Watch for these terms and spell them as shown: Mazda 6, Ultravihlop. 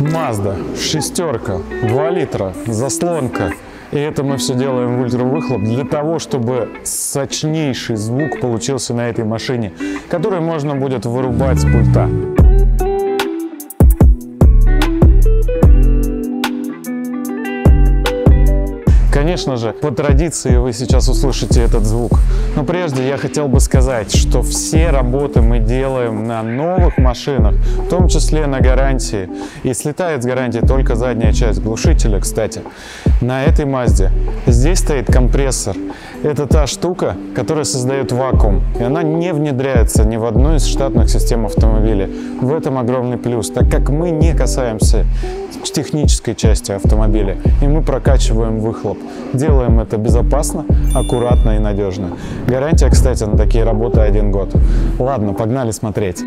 Mazda, шестерка, 2 литра, заслонка. И это мы все делаем в ультравыхлоп для того, чтобы сочнейший звук получился на этой машине, который можно будет вырубать с пульта. Конечно же, по традиции вы сейчас услышите этот звук. Но прежде я хотел бы сказать, что все работы мы делаем на новых машинах, в том числе на гарантии. И слетает с гарантии только задняя часть глушителя, кстати. На этой Mazda здесь стоит компрессор. Это та штука, которая создает вакуум. И она не внедряется ни в одну из штатных систем автомобиля. В этом огромный плюс, так как мы не касаемся технической части автомобиля. И мы прокачиваем выхлоп. Делаем это безопасно, аккуратно и надежно. Гарантия, кстати, на такие работы 1 год. Ладно, погнали смотреть.